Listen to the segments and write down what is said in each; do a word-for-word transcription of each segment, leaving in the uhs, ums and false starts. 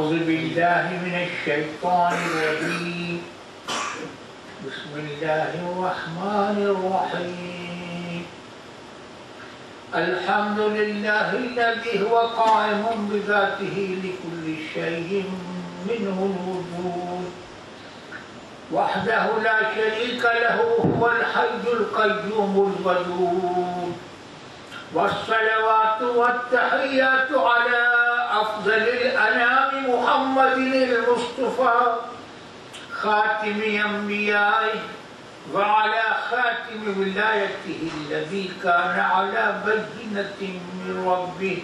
أعوذ بالله من الشيطان الرجيم بسم الله الرحمن الرحيم الحمد لله الذي هو قائم بذاته لكل شيء منه الوجود وحده لا شريك له هو الحي القيوم الودود والصلوات والتحيات على أفضل الأنام محمد المصطفى خاتم أنبيائه وعلى خاتم ولايته الذي كان على بينة من ربه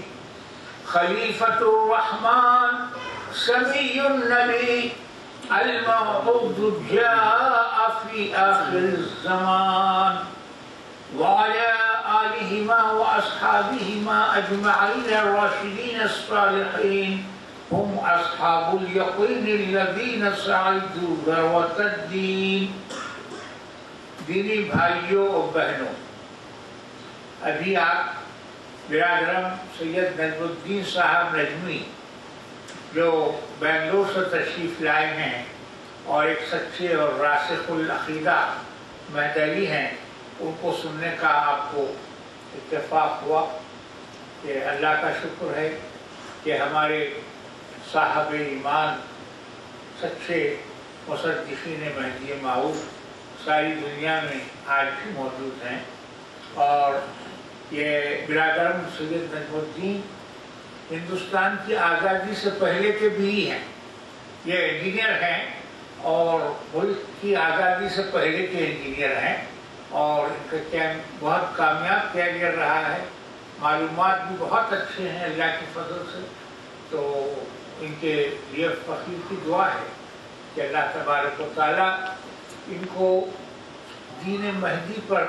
خليفة الرحمن سمي النبي الموعود جاء في آخر الزمان وعلى آلهما وأصحابهما أجمعين الراشدين الصالحين هم أصحاب اليقين الذين سعدوا ذروة الدين। दीनी भाइयों और बहनों, अभी आप बिरादरम सैयद नजमुद्दीन साहब नजमी जो बेंगलोर से तशरीफ लाए हैं और एक सच्चे और रासिखुल अकीदा महदवी हैं, उनको सुनने का आपको इत्तेफाक हुआ कि अल्लाह का शुक्र है कि हमारे साहब ईमान सच्चे मुसद्दिक़ीन महदी माऊद सारी दुनिया में आज भी मौजूद हैं। और ये बिरादरम सैयद नजमुद्दीन हिंदुस्तान की आज़ादी से पहले के भी हैं, ये इंजीनियर हैं और मुल्क की आज़ादी से पहले के इंजीनियर हैं और इनका कैम बहुत कामयाब कैरियर रहा है, मालूमात भी बहुत अच्छे हैं अल्लाह की फजल से। तो इनके लिए फ़कीर की दुआ है कि अल्लाह तबारक व तआला इनको दीन महदी पर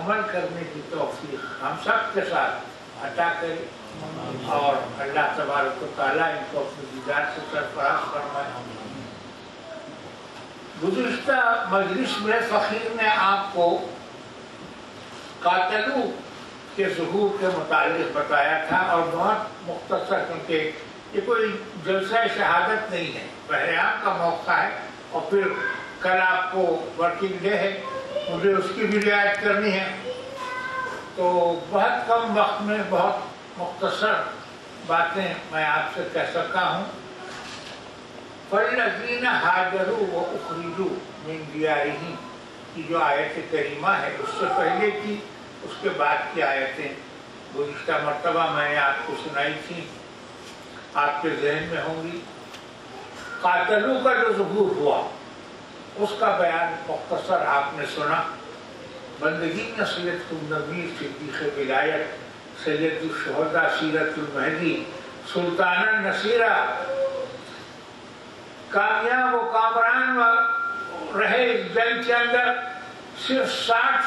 अमल करने की तौफीक हम सब के साथ अता करे और अल्लाह तबारक व तआला इनको अपनी दीदार से सरफराज फरमाए। गुज़िश्ता मजलिस में फ़कीर ने आपको कातलू के ज़ुहूर के मुतालिक बताया था और बहुत मुख्तसर, क्योंकि ये कोई जलसा शहादत नहीं है, बहरान का मौका है और फिर कल आपको वर्किंग डे है, मुझे उसकी भी रियायत करनी है। तो बहुत कम वक्त में बहुत मुख्तसर बातें मैं आपसे कह सकता हूँ। फल्लज़ीन हाजरू व उखरिजू मिन दियारिहिम की जो आयत करीमा है, उससे पहले की उसके बाद की आयतें गुज़िश्ता मरतबा मैंने आपको सुनाई थी, आपके जहन में होंगी। कातलू का जो ज़ुहूर हुआ उसका बयान मुख्तसर आपने सुना। बंदगी में सैयदुन्नबी सिद्दीक़े विलायत सैयदुश्शुहदा सीरतुल महदी सुल्तान नसीरा कामयाब व कामरान रहे इस जंग के अंदर, सिर्फ साठ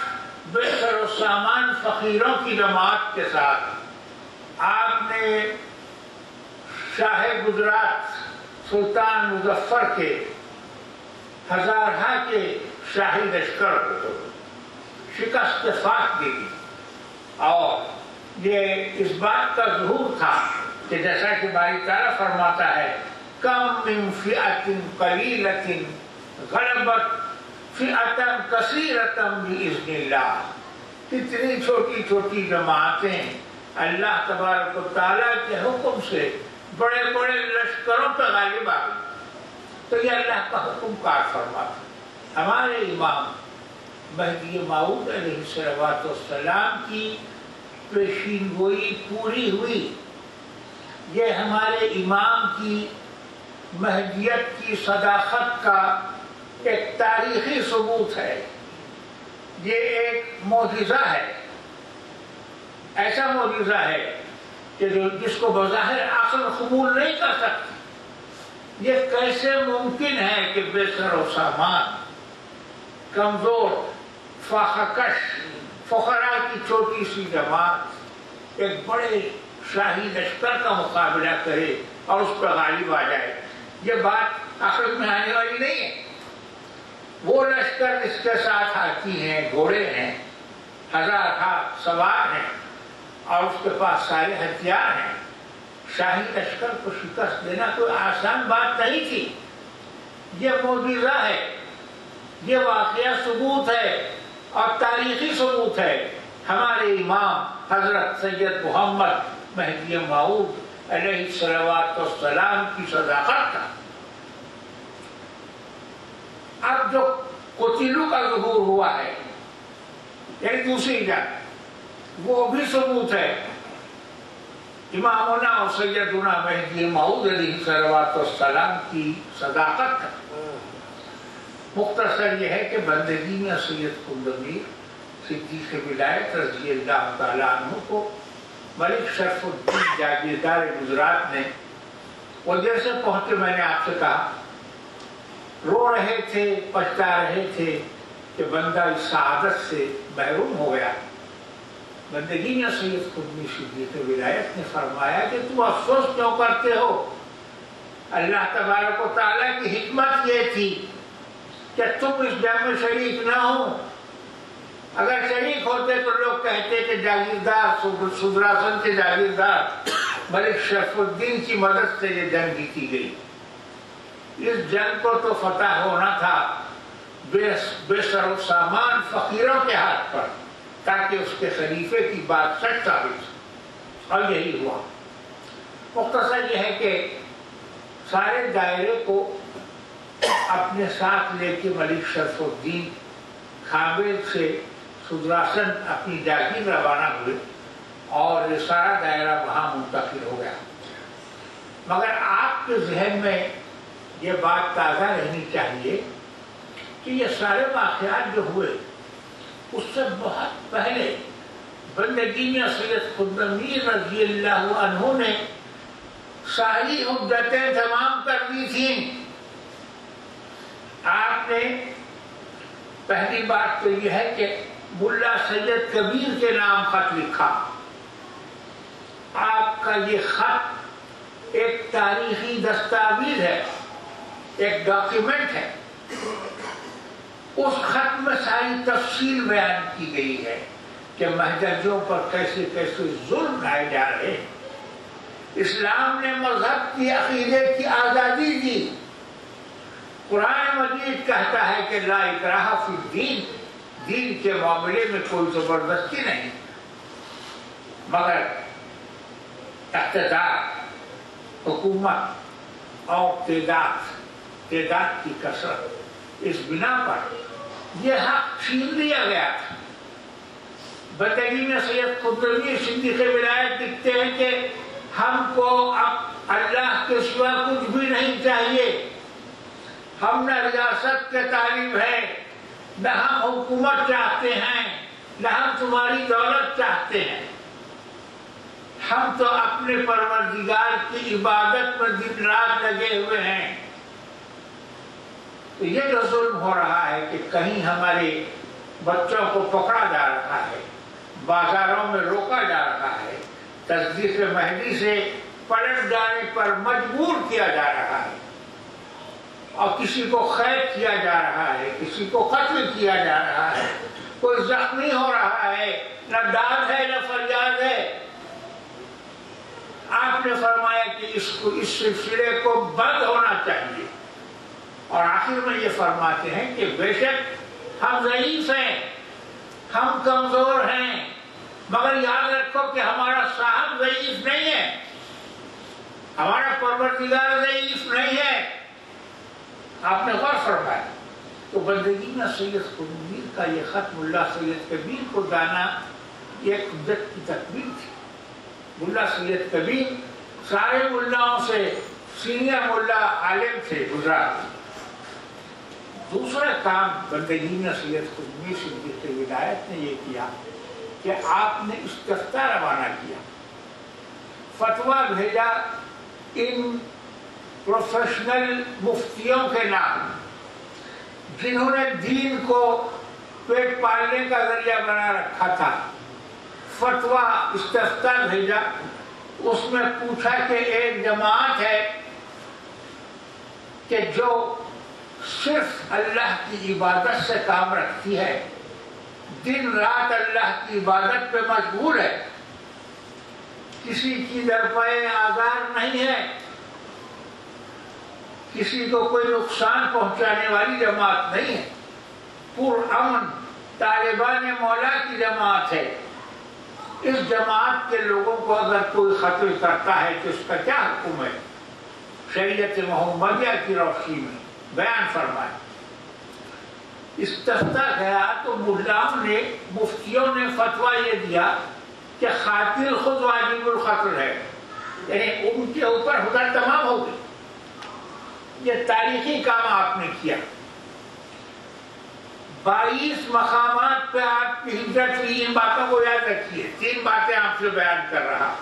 बेसर सामान फ़कीरों की जमात के साथ आपने शाह गुजरात सुल्तान मुजफ्फर के हज़ारहा के शाही लश्कर को शिकस्त फाक दी। और ये इस बात का ज़ुहूर था कि जैसा कि बारी तारा फरमाता है, कम मिन फ़िअतिन क़लीलतिन ग़लबत फ़िअतन कसीरतन बिइज़्निल्लाह। कितनी छोटी छोटी जमातें अल्लाह तबारक व तआला के हुक्म से बड़े बड़े लश्करों पर गालिब आ गई। तो ये अल्लाह का हुक्म कार फरमाता। हमारे इमाम महदी मौऊद अलैहिस्सलाम की पेशीनगोई पूरी हुई, ये हमारे इमाम की महदियत की सदाकत का एक तारीखी सबूत है, ये एक मोजिज़ा है, ऐसा मोजिज़ा है कि जो जिसको बज़ाहिर आक़िल कबूल नहीं कर सकती। ये कैसे मुमकिन है कि बेसर व सामान कमज़ोर फाखकश फ़ुक़रा की छोटी सी जमात एक बड़े शाही लश्कर का मुकाबला करे और उस पर गालिब आ जाए? ये बात आखिर में आने वाली नहीं है। वो लश्कर इसके साथ हाथी हैं, घोड़े हैं, हज़ारहा सवार हैं और उसके पास सारे हथियार हैं, शाही तस्कर को शिकस्त देना कोई आसान बात नहीं थी। यह मोजिज़ा है, यह वाक़िया सबूत है और तारीखी सबूत है। हमारे इमाम हजरत सैयद मोहम्मद महदी मऊद अलैहिस्सलात वस्सलाम की सदाकत था। अब जो कोतिलू का ज़ुहूर हुआ है एक दूसरी जगह, वो भी सबूत है। इमामना और सैयदना महदी मऊद अलैहिस्सलात वस्सलाम की सदाकत था। मुख्तसर यह है कि बंदगी में सैयद कुंदमीर सिद्दीक़े विलायत रज़ियल्लाहु तआला अन्हु को मलिक शरफुद्दीन जागीरदार गुजरात ने उधर से पहुँचे। मैंने आपसे कहा रो रहे थे, पछता रहे थे कि बंदा इस सआदत से महरूम हो गया। बंदगी में सैयद कुंदमी सिद्दीक़े विलायत ने फरमाया कि तुम अफसोस क्यों करते हो। अल्लाह तबारक व तआला की हिकमत ये थी कि तुम इस जंग में शरीक ना हो। अगर शरीक होते तो लोग कहते कि जागीरदार सुदर्शन के जागीरदार मलिक शरफुद्दीन की मदद से ये जंग जीती गई। इस जंग को तो फतह होना था बेसरो सामान फकीरों के हाथ पर, ताकि उसके खलीफे की बात सच साबित। और यही हुआ। मुख्तसर यह है कि सारे दायरे को अपने साथ लेके मलिक शरफुद्दीन खाबे से सुदर्शन अपनी जागीर रवाना हुए और ये सारा दायरा वहाँ मुंतकिल हो गया। मगर आपके जहन में ये बात ताज़ा रहनी चाहिए कि ये सारे वाक़यात जो हुए उससे बहुत पहले बंदगी में सैयद कुंदमी रज़ियल्लाहु अन्हु ने सारी हुद्दतें तमाम कर दी थी। आपने पहली बात तो यह है कि मुल्ला सैयद कबीर के नाम खत लिखा। आपका ये खत एक तारीखी दस्तावेज है, एक डॉक्यूमेंट है। उस खत में सारी तफसील बयान की गई है कि महदवियों पर कैसे कैसे जुल्म लाए जा रहे हैं। इस्लाम ने मजहब की अकीदे की आज़ादी दी। कुरान मजीद कहता है कि ला इकराहा फिद्दीन, दीन के मामले में कोई जबरदस्ती नहीं, मगर इख्तियार, हुकूमत और तेदाद तेदाद की कसरत, इस बिना पर यह हक छीन लिया गया था। बंदगी में सैयद कुंदमी सिद्दीक़े विलायत लिखते हैं कि हमको अब अल्लाह के सिवा कुछ भी नहीं चाहिए। हम न रियासत के तालिब है, न हम हुकूमत चाहते हैं, न हम तुम्हारी दौलत चाहते हैं। हम तो अपने परवरदिगार की इबादत में दिन रात लगे हुए हैं। तो ये जो जुल्म हो रहा है कि कहीं हमारे बच्चों को पकड़ा जा रहा है, बाजारों में रोका जा रहा है, तस्दीक़ महदी से पलट जाने पर मजबूर किया जा रहा है और किसी को कैद किया जा रहा है, किसी को कत्ल किया जा रहा है, कोई जख्मी हो रहा है, न दाद है न फरियाद है। आपने फरमाया कि इसको इस सिलसिले को बंद होना चाहिए। और आखिर में ये फरमाते हैं कि बेशक हम ज़ईफ़ हैं, हम कमजोर हैं, मगर याद रखो कि हमारा साहब ज़ईफ़ नहीं है, हमारा परवरदिगार ज़ईफ़ नहीं है। आपने गौर फरमाया। तो बंदगी में सैयद कुंदमी का ये खत मुल्ला सैयद कबीर को दाना एक कुदरत की तकबीर थी। मुल्ला सैयद कबीर सारे मुल्लाओं से सीनियर मुल्ला आलिम थे गुजरात। दूसरा काम बंदगी में सैयद कुंदमी सिद्दीक़े विलायत ने ये किया कि आपने इस्तिफ्ता रवाना किया, फतवा भेजा इन प्रोफेशनल मुफ्तियों के नाम जिन्होंने दीन को पेट पालने का जरिया बना रखा था। फतवा इस्तिफ्ता भेजा, उसमें पूछा कि एक जमात है कि जो सिर्फ अल्लाह की इबादत से काम रखती है, दिन रात अल्लाह की इबादत पे मशगूल है, किसी की दरपए आज़ार नहीं है, किसी को कोई नुकसान पहुंचाने वाली जमात नहीं है, पुरअमन तालिबान मौला की जमात है। इस जमात के लोगों को अगर कोई खतरे करता है तो इसका क्या हुक्म है? शरीयत मोहम्मदिया की रोशनी में बयान फरमाए। इस्तफ्ता गया तो मुल्लाओं ने, मुफ्तियों ने फतवा ये दिया कि खातिर खुद वाजिबुल खत्ल है, यानी उनके ऊपर हुक्म तमाम हो गई। ये तारीखी काम आपने किया। बाईस मकामात पे आपकी हिजरत हुई, इन बातों को याद रखिए। तीन बातें आपसे बयान कर रहा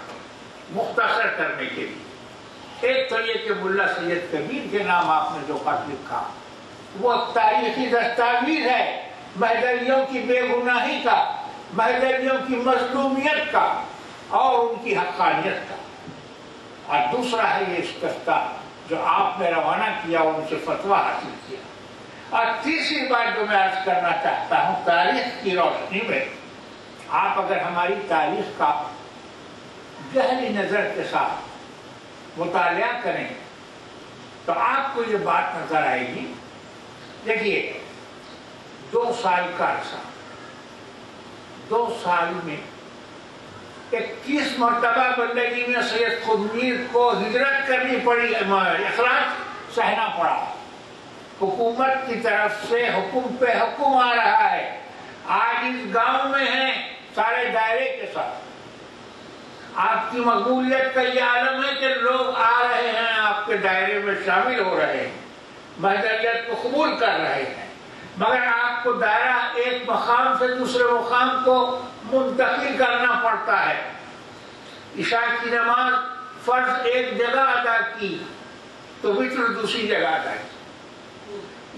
मुख्तसर करने के लिए। एक तो ये कि मुल्ला सैयद कबीर के नाम आपने जो खत लिखा वो तारीखी दस्तावेज है महदवियों की बेगुनाही का, महदवियों की मजलूमियत का और उनकी हक्कानियत का। और दूसरा है ये इस्तफ्ता जो आपने रवाना किया, उनसे फतवा हासिल किया। और तीसरी बात जो मैं आज करना चाहता हूँ, तारीख की रोशनी में आप अगर हमारी तारीख का गहरी नजर के साथ मुतालिया करें तो आपको ये बात नजर आएगी। देखिए, दो साल का अरसा, दो साल में इक्कीस मरतबा बंदगी में सैयद खुदमीर को हिजरत करनी पड़ी, इखराज सहना पड़ा। हुकूमत की तरफ से हुकुम पे हुकुम आ रहा है। आज इस गांव में है सारे दायरे के साथ। आपकी मकबूलियत का ये आलम है कि लोग आ रहे हैं, आपके दायरे में शामिल हो रहे हैं, महदवियत को कबूल कर रहे हैं, मगर आपको दायरा एक मकाम से दूसरे मकाम को मुंतकिल करना पड़ता है। इशा की नमाज फर्ज एक जगह अदा की तो वित्र दूसरी जगह अदा की,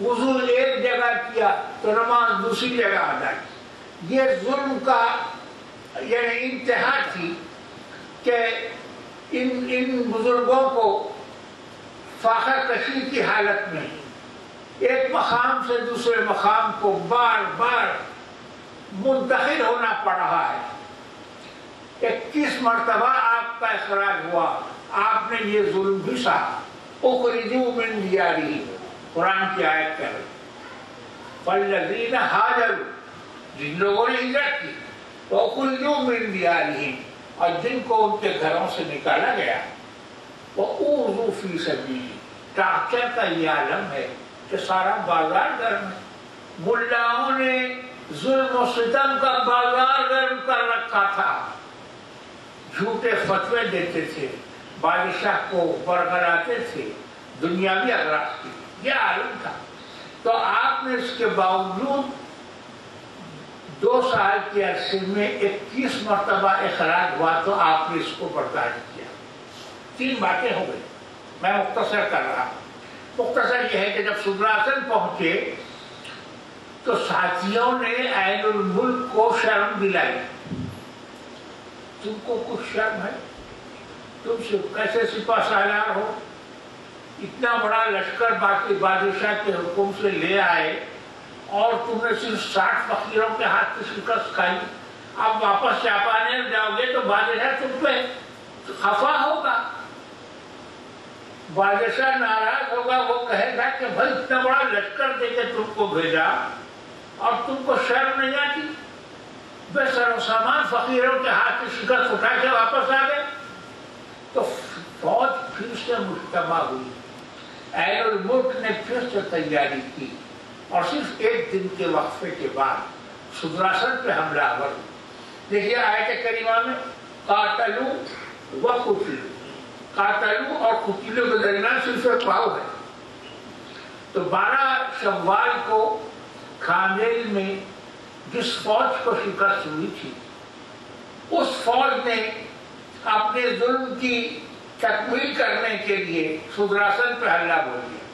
वुज़ू एक जगह किया तो नमाज दूसरी जगह अदा की। ये जुल्म का यानी इंतहा थी कि इन इन बुजुर्गों को फाखर कशी की हालत में एक मकाम से दूसरे मकाम को बार बार मुंतकिल होना पड़ रहा है। इक्कीस मरतबा आपका इखराज हुआ, आपने ये जुल्म भी सहा। उखरिजू मिन दियारिहिम, कुरान की आयत कह रही। फल्लज़ीना हाजरू, जिन लोगों ने हिजरत की, वउखरिजू मिन दियारिहिम, और जिनको उनके घरों से निकाला गया, वऊज़ू फ़ी सबीली। टाकिया का ये आलम है कि सारा बाजार गर्म है। मुल्लाओं ने जुल्म और सितम का बाजार गर्म कर रखा था, झूठे फतवे देते थे, बादशाह को बरगलाते थे, दुनियावी अगरास्त थी। यह आलम था। तो आपने इसके बावजूद दो साल के अरसे में इक्कीस मरतबा इखराज हुआ तो आपने इसको बर्दाश्त किया। तीन बातें हो गई, मैं मुख्तसर कर रहा हूँ। मुख्तसर यह है कि जब सुदर्शन पहुंचे तो साथियों ने ऐनुल मुल्क को शर्म दिलाई। तुमको कुछ शर्म है? तुम कैसे सिपा सालार हो? इतना बड़ा लश्कर बाकी बादशाह के हुक्म से ले आए और तुमने सिर्फ साठ फकीरों के हाथ की शिकस्त खाई। अब वापस जापाने जाओगे तो बादशाह तुम पे खफा होगा, बादशाह नाराज होगा। वो कहेगा कि भाई इतना बड़ा लश्कर देके तुमको भेजा और तुमको शर्म नहीं आती? बेसर सामान फकीरों के हाथ की शिकस्त उठा के वापस आ गए। तो फौज फिर से मुश्तबा हुई, ऐनुल मुल्क ने फिर से तैयारी की और सिर्फ एक दिन के वक्फे के बाद सुदर्शन पे हमला आवर। देखिए आयत करीमा में कातलू व कुतिलू, कातलू और कुतिलू के दरमियान सिर्फ एक भाव है। तो बारह शव्वाल को खामेल में जिस फौज को शिकस्त हुई थी उस फौज ने अपने जुल्म की तकमील करने के लिए सुदर्शन पे हल्ला बोल दिया।